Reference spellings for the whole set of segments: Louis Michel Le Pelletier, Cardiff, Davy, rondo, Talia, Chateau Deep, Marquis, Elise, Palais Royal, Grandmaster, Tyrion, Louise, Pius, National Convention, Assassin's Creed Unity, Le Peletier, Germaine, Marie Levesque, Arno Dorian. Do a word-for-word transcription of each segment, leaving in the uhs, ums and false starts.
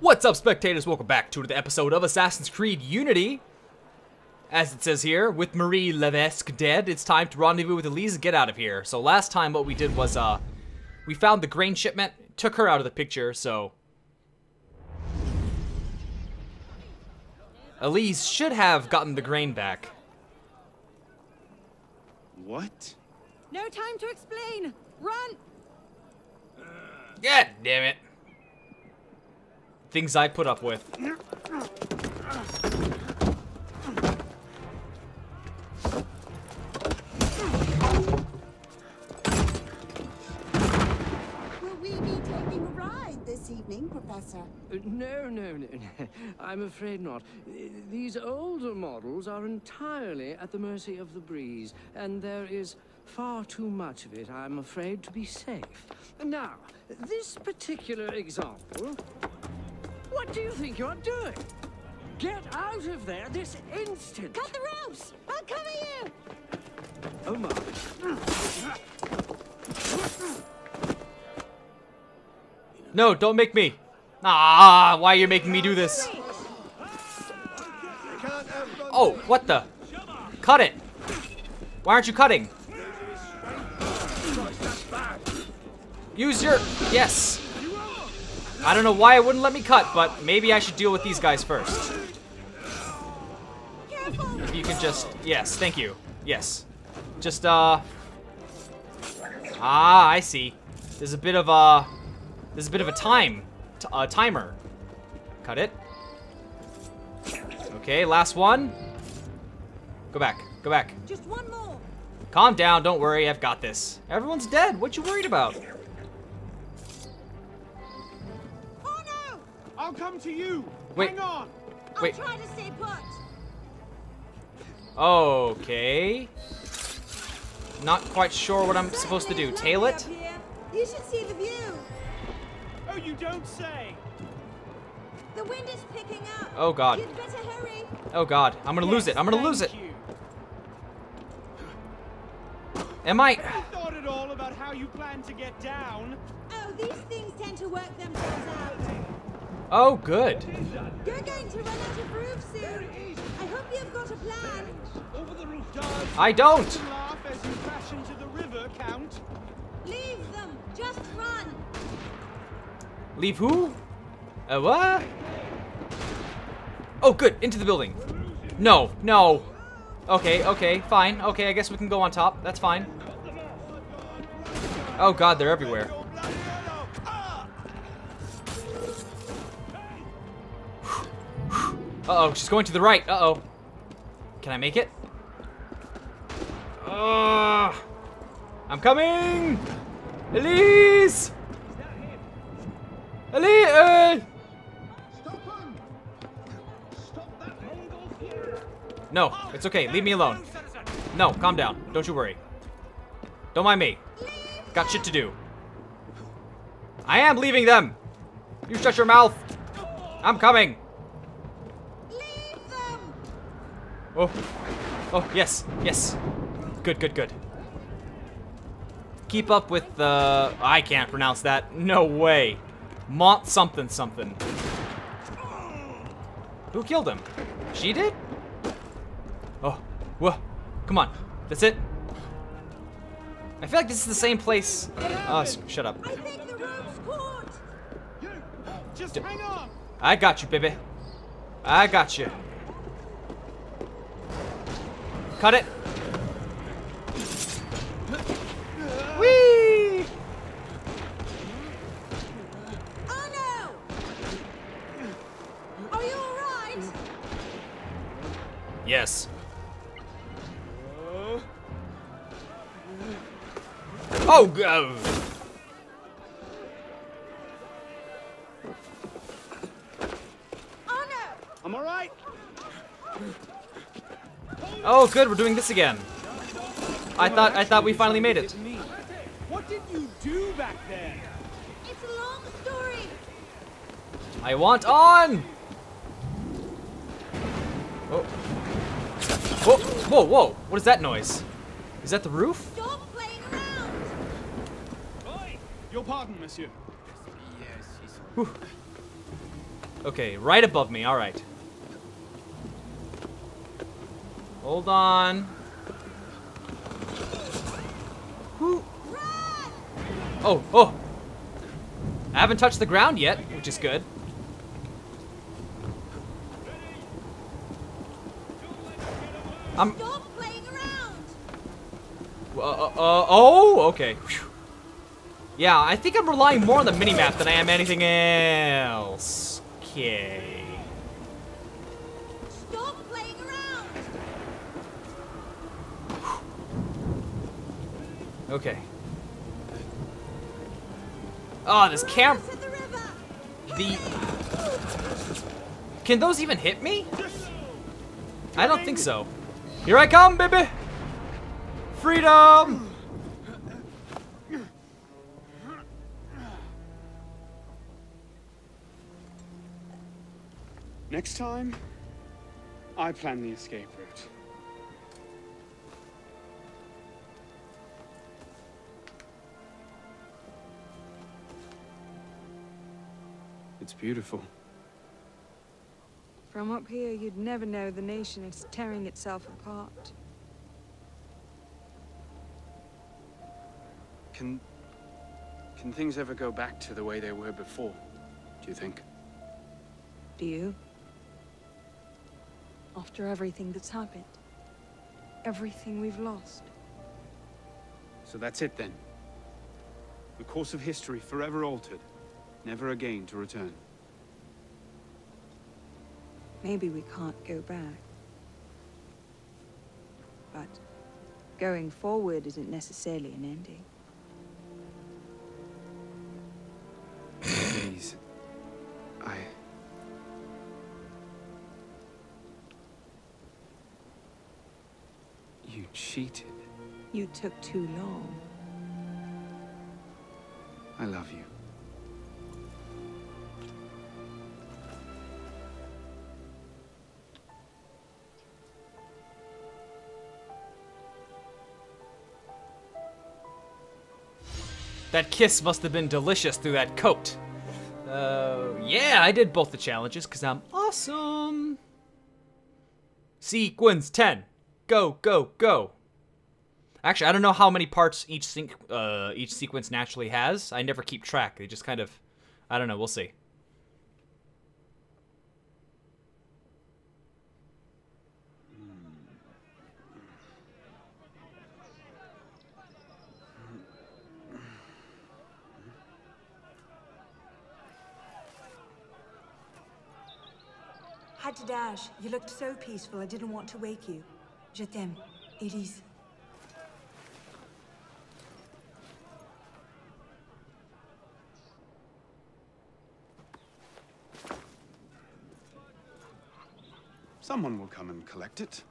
What's up, spectators? Welcome back to another episode of Assassin's Creed Unity. As it says here, with Marie Levesque dead, it's time to rendezvous with Elise and get out of here. So last time what we did was, uh, we found the grain shipment, took her out of the picture, so... Elise should have gotten the grain back. What? No time to explain! Run! God damn it. Things I put up with. Will we be taking a ride this evening, Professor? Uh, no, no, no, no. I'm afraid not. These older models are entirely at the mercy of the breeze, and there is far too much of it, I'm afraid, to be safe. Now, this particular example... What do you think you're doing? Get out of there this instant! Cut the ropes! I'll cover you! Oh my. No, don't make me! Ah, why are you making me do this? Oh, what the? Cut it! Why aren't you cutting? Use your... Yes! I don't know why it wouldn't let me cut, but maybe I should deal with these guys first. Careful. If you can just... Yes, thank you. Yes. Just, uh... Ah, I see. There's a bit of a... There's a bit of a time. T a timer. Cut it. Okay, last one. Go back. Go back. Just one more. Calm down. Don't worry. I've got this. Everyone's dead. What you worried about? I'll come to you. Wait. Hang on. Wait. I'm trying to stay put. Okay. Not quite sure what I'm supposed to do. Tail it? You should see the view. Oh, you don't say. The wind is picking up. Oh God. You'd better hurry. Oh God. I'm gonna yes, lose it. I'm gonna lose it. You. Am I? Have you thought at all about how you plan to get down? Oh, these things tend to work themselves out. Oh, good. You're going to run out of roof soon. I hope you've got a plan. Over the roof, guys. I don't. Laugh as you crash into the river, Count. Leave them. Just run. Leave who? Uh, what? Oh, good. Into the building. No, no. Okay, okay, fine. Okay, I guess we can go on top. That's fine. Oh, God, they're everywhere. Uh-oh, she's going to the right. Uh-oh. Can I make it? Uh, I'm coming! Elise! Elise! Stop him! Stop that angle here! No, it's okay. Leave me alone. No, calm down. Don't you worry. Don't mind me. Got shit to do. I am leaving them! You shut your mouth! I'm coming! Oh, oh, yes, yes. Good, good, good. Keep up with the... I can't pronounce that. No way. Mont something something. Who killed him? She did? Oh, whoa. Come on. That's it. I feel like this is the same place. Oh, shut up. I think the rope's caught. You, just hang on. I got you, baby. I got you. Cut it. Whee! Oh no! Are you all right? Yes. Oh. Go. Oh no! I'm all right. Oh, good. We're doing this again. I thought I thought we finally made it. What did you do back there? It's a long story. I want on. Oh. Whoa, whoa, whoa! What is that noise? Is that the roof? Stop playing around. Boy, your pardon, monsieur. Yes, yes. Okay, right above me. All right. Hold on. Whoo. Oh, oh. I haven't touched the ground yet, which is good. I'm... Stop playing around. Uh, uh, uh, oh, okay. Whew. Yeah, I think I'm relying more on the minimap than I am anything else. Okay. Stop playing around. Whew. Okay. Oh, this camera. The. Can those even hit me? I don't think so. Here I come, baby! Freedom! Next time, I plan the escape route. It's beautiful. From up here, you'd never know the nation is tearing itself apart. Can... can things ever go back to the way they were before, do you think? Do you? After everything that's happened. Everything we've lost. So that's it then. The course of history forever altered. Never again to return. Maybe we can't go back. But going forward isn't necessarily an ending. Please. I... You cheated. You took too long. I love you. That kiss must have been delicious through that coat. Uh, yeah, I did both the challenges because I'm awesome. Sequence ten. Go, go, go. Actually, I don't know how many parts each sync, uh, each sequence naturally has. I never keep track. They just kind of... I don't know. We'll see. To dash. You looked so peaceful, I didn't want to wake you. Je t'aime, Elise. Someone will come and collect it.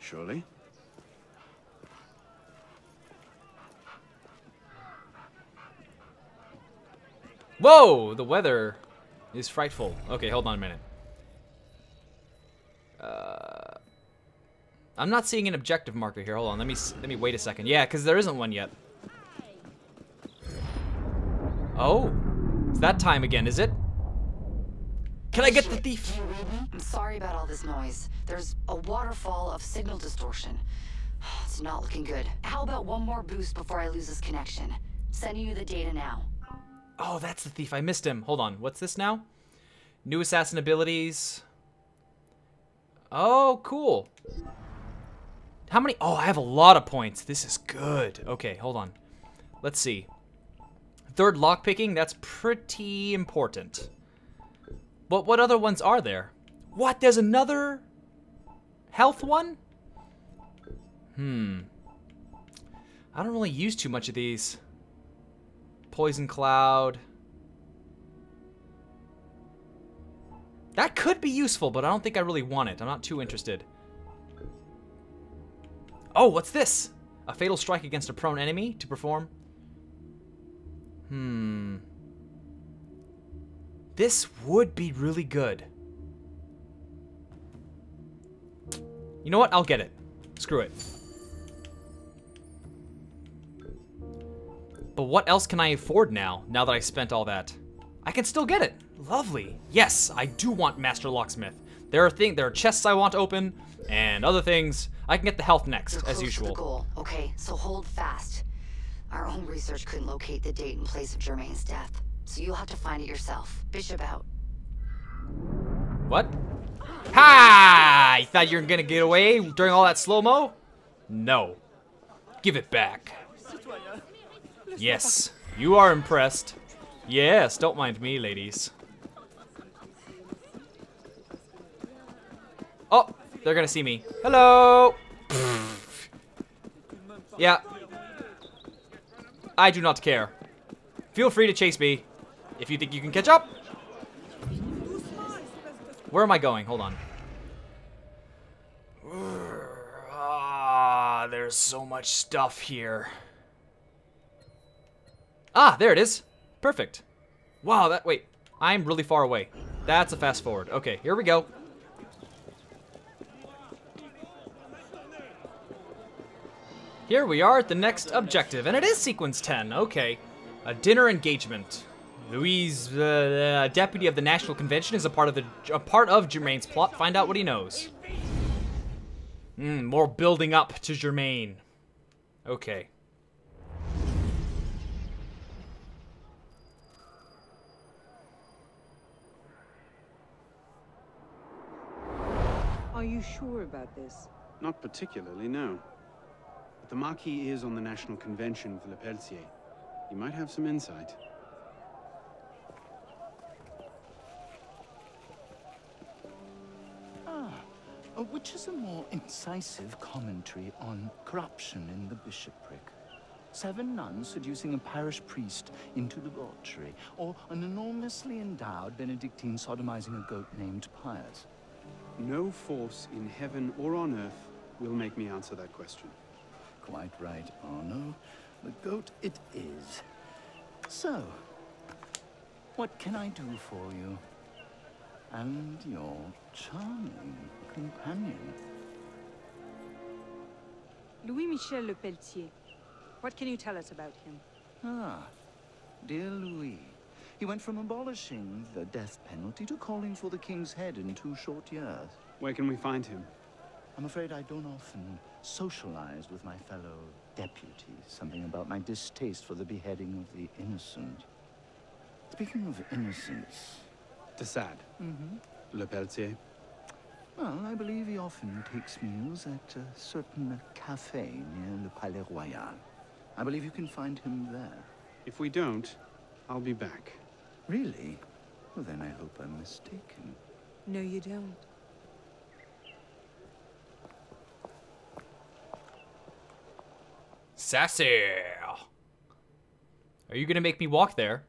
Surely. Whoa! The weather is frightful. Okay, hold on a minute. Uh, I'm not seeing an objective marker here. Hold on, let me let me wait a second. Yeah, because there isn't one yet. Oh, it's that time again, is it? Can I get the thief? I'm sorry about all this noise. There's a waterfall of signal distortion. It's not looking good. How about one more boost before I lose this connection? Sending you the data now. Oh, that's the thief. I missed him. Hold on. What's this now? New assassin abilities. Oh, cool. How many? Oh, I have a lot of points. This is good. Okay, hold on. Let's see. Third lockpicking, that's pretty important. But what other ones are there? What? There's another health one? Hmm. I don't really use too much of these. Poison cloud. That could be useful, but I don't think I really want it. I'm not too interested. Oh, what's this? A fatal strike against a prone enemy to perform. Hmm. This would be really good. You know what? I'll get it. Screw it. But what else can I afford now, now that I spent all that? I can still get it. Lovely. Yes, I do want Master Locksmith. There are things, there are chests I want to open, and other things. I can get the health next, You're as close usual. To the goal. Okay, so hold fast. Our own research couldn't locate the date and place of Germaine's death, so you'll have to find it yourself. Bishop out. What? Ha! You thought you were gonna get away during all that slow-mo? No. Give it back. Yes, you are impressed. Yes, don't mind me, ladies. Oh, they're gonna see me. Hello! Yeah. I do not care. Feel free to chase me if you think you can catch up. Where am I going? Hold on. Ah, there's so much stuff here. Ah, there it is. Perfect. Wow, that, wait. I'm really far away. That's a fast forward. Okay, here we go. Here we are at the next objective, and it is sequence ten. Okay. A dinner engagement. Louise, uh, deputy of the National Convention, is a part of the a part of Germaine's plot. Find out what he knows. Mm, more building up to Germaine. Okay. Are you sure about this? Not particularly, no. But the Marquis is on the National Convention for Le Peletier. You might have some insight. Ah, which is a more incisive commentary on corruption in the bishopric. Seven nuns seducing a parish priest into debauchery, or an enormously endowed Benedictine sodomizing a goat named Pius. No force in heaven or on earth will make me answer that question. Quite right, Arno. The goat it is. So, what can I do for you? And your charming companion? Louis Michel Le Pelletier. What can you tell us about him? Ah, dear Louis. He went from abolishing the death penalty to calling for the king's head in two short years. Where can we find him? I'm afraid I don't often socialize with my fellow deputies. Something about my distaste for the beheading of the innocent. Speaking of innocence... Dessad. Mm-hmm. Le Pelletier. Well, I believe he often takes meals at a certain café near the Palais Royal. I believe you can find him there. If we don't, I'll be back. Really? Well, then I hope I'm mistaken. No, you don't. Sassy! Are you gonna make me walk there?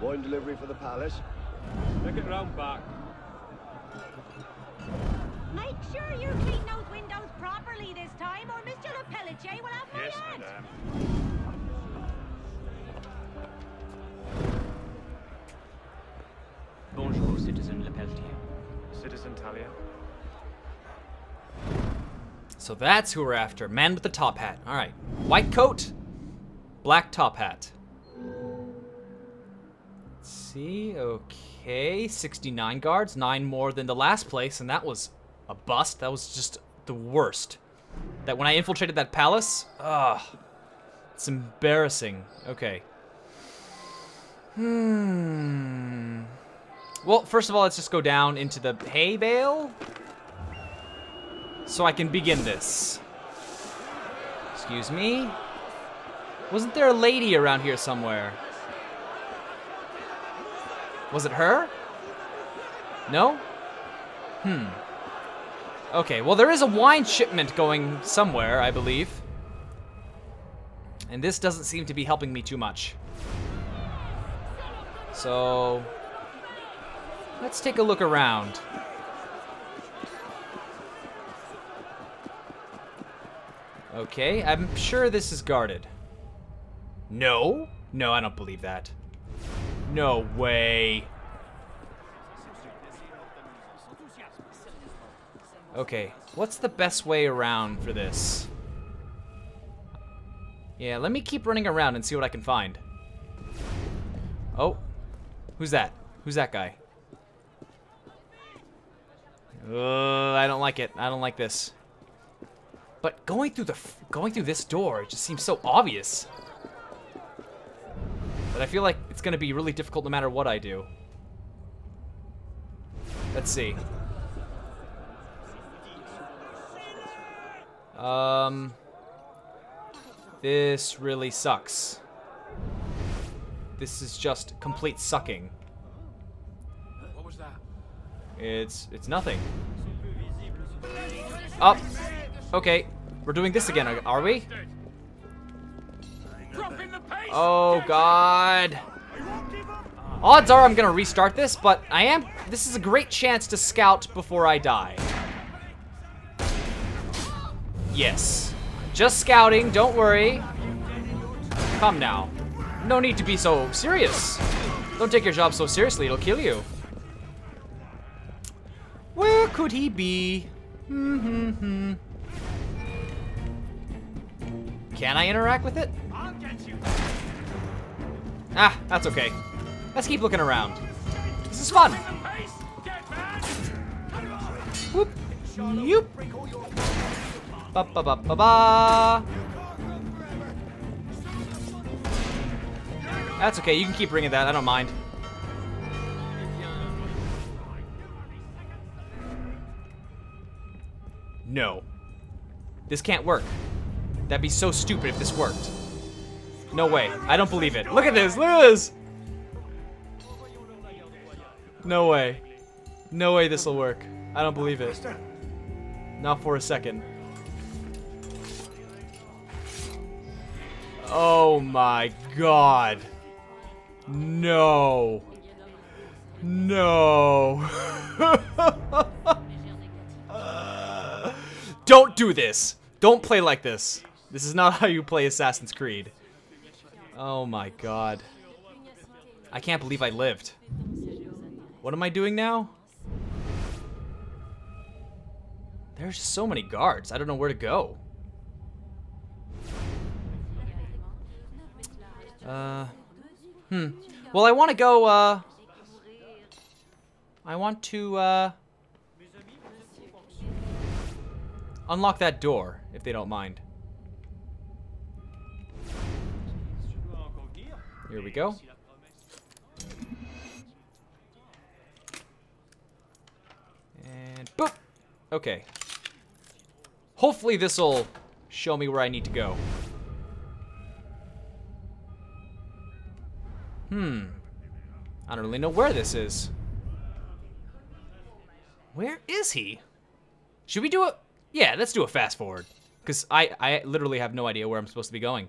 Wine delivery for the palace. Make it round back. Make sure you clean those windows properly this time, or Mister Le Pelletier will have my yes, head. Bonjour, Citizen Le Pelletier. Citizen Talia. So that's who we're after. Man with the top hat. All right. White coat, black top hat. See, okay, sixty-nine guards, nine more than the last place, and that was a bust. That was just the worst. That when I infiltrated that palace, ugh, it's embarrassing. Okay. Hmm. Well, first of all, let's just go down into the hay bale, so I can begin this. Excuse me. Wasn't there a lady around here somewhere? Was it her? No? Hmm. Okay, well there is a wine shipment going somewhere, I believe. And this doesn't seem to be helping me too much. So... let's take a look around. Okay, I'm sure this is guarded. No? No, I don't believe that. No way. Okay, what's the best way around for this? Yeah, let me keep running around and see what I can find. Oh, who's that? Who's that guy? Uh, I don't like it. I don't like this. But going through the f going through this door just seems so obvious. But I feel like it's gonna be really difficult no matter what I do. Let's see. Um, this really sucks. This is just complete sucking. What was that? It's it's nothing. Up. Okay, we're doing this again, are we? Oh God! Odds are I'm gonna restart this, but I am. This is a great chance to scout before I die. Yes, just scouting. Don't worry. Come now. No need to be so serious. Don't take your job so seriously; it'll kill you. Where could he be? Mm-hmm-hmm. Can I interact with it? I'll get you. Ah, that's okay. Let's keep looking around. This is fun. Whoop. Yup. Ba ba ba ba ba. That's okay. You can keep bringing that. I don't mind. No. This can't work. That'd be so stupid if this worked. No way. I don't believe it. Look at this. Look at this. No way. No way this will work. I don't believe it. Not for a second. Oh my God. No. No. uh, don't do this. Don't play like this. This is not how you play Assassin's Creed. Oh my God. I can't believe I lived. What am I doing now? There's so many guards. I don't know where to go. Uh, hmm. Well, I want to go, uh... I want to, uh... unlock that door, if they don't mind. Here we go. And boop! Okay. Hopefully this'll show me where I need to go. Hmm. I don't really know where this is. Where is he? Should we do a... yeah, let's do a fast forward. Because I, I literally have no idea where I'm supposed to be going.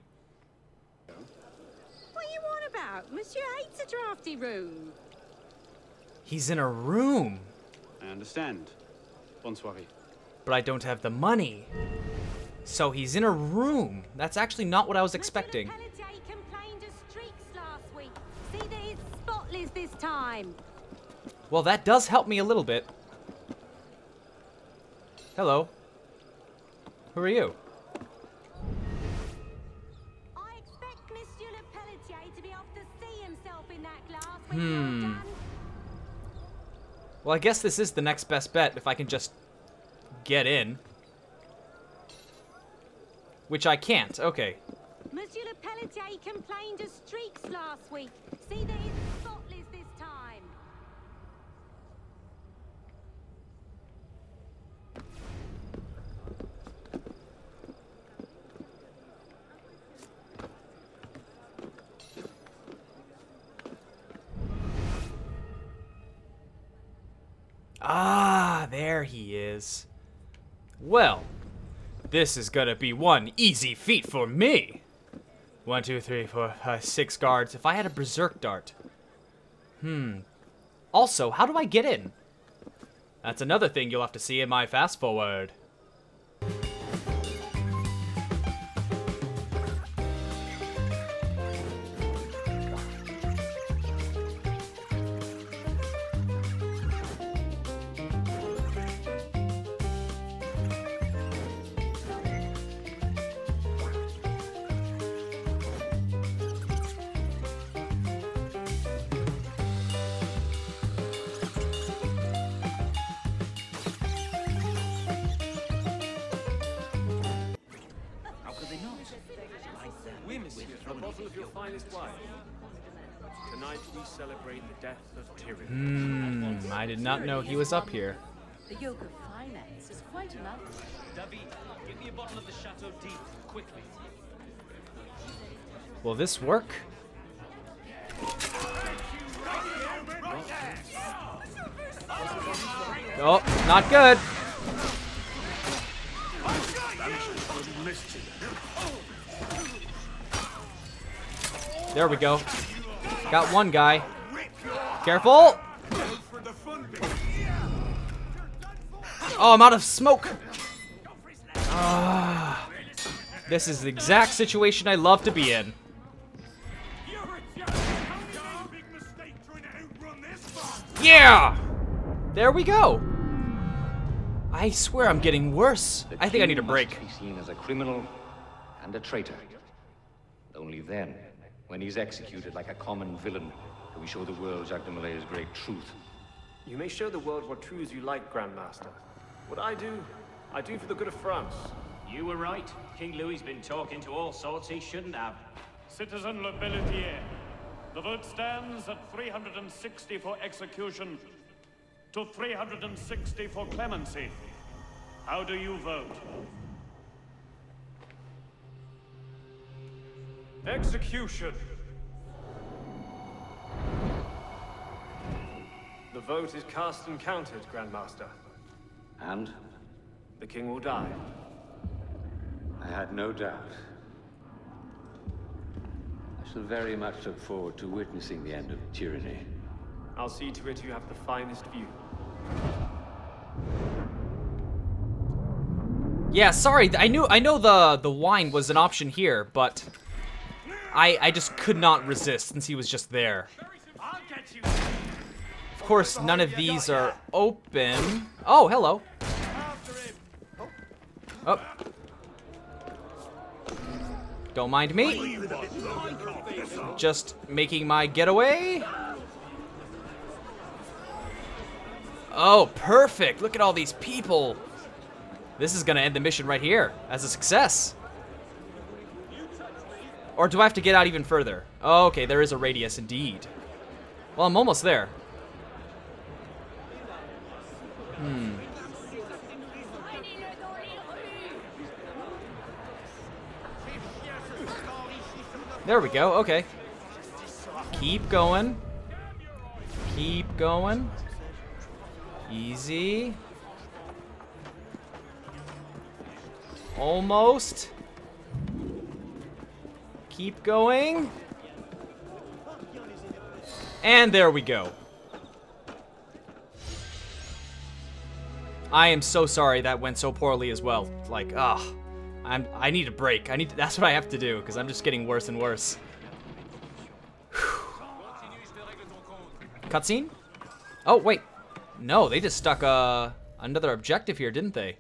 What do you want about? Monsieur hates a drafty room. He's in a room. I understand. Bonne soirée. But I don't have the money. So he's in a room. That's actually not what I was expecting. Monsieur Le Pelletier complained of streaks last week. See that it's spotless this time. Well, that does help me a little bit. Hello. Who are you? I expect Monsieur Le Pelletier to be off to see himself in that glass when hmm. you're done. Well, I guess this is the next best bet if I can just get in. Which I can't. Okay. Monsieur Le Pelletier complained of streaks last week. See, there is spotless this time. Ah, there he is. Well, this is gonna be one easy feat for me. One, two, three, four, five, six guards. If I had a berserk dart. Hmm. Also, how do I get in? That's another thing you'll have to see in my fast forward. a bottle of your finest wine. Tonight we celebrate the death of Tyrion. Hmm, I did not know he was up here. The yoke of finance is quite enough. Davy, give me a bottle of the Chateau Deep, quickly. Will this work? Oh, not good. There we go. Got one guy. Careful! Oh, I'm out of smoke. Uh, this is the exact situation I love to be in. Yeah! There we go. I swear I'm getting worse. I think I need a break. The king must be seen as a criminal and a traitor. Only then, when he's executed like a common villain, do we show the world Jacques de Malay's great truth. You may show the world what truths you like, Grandmaster. What I do, I do for the good of France. You were right. King Louis's been talking to all sorts he shouldn't have. Citizen Le Pelletier, the vote stands at three hundred sixty for execution. To three hundred sixty for clemency. How do you vote? Execution. The vote is cast and counted, Grandmaster. And? The king will die. I had no doubt. I shall very much look forward to witnessing the end of tyranny. I'll see to it you have the finest view. Yeah, sorry. I knew, I know the the wine was an option here, but I I just could not resist since he was just there. Of course, none of these are open. Oh, hello. Oh. Don't mind me. Just making my getaway. Oh, perfect. Look at all these people. This is going to end the mission right here as a success. Or do I have to get out even further? Oh, okay, there is a radius indeed. Well, I'm almost there. Hmm. There we go. Okay. Keep going. Keep going. Easy. Almost. Keep going. And there we go. I am so sorry that went so poorly as well. Like, ah, oh, I'm. I need a break. I need. To, that's what I have to do because I'm just getting worse and worse. Cutscene. Oh wait. No, they just stuck uh, another objective here, didn't they?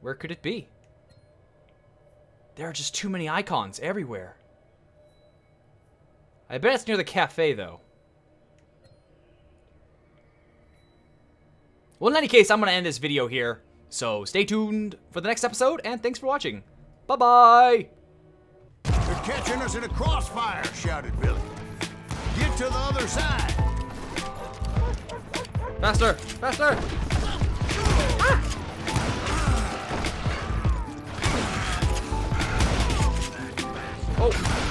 Where could it be? There are just too many icons everywhere. I bet it's near the cafe, though. Well, in any case, I'm going to end this video here. So stay tuned for the next episode, and thanks for watching. Bye-bye! They're catching us in a crossfire, shouted Billy. Get to the other side! Faster! Faster! Ah. Oh!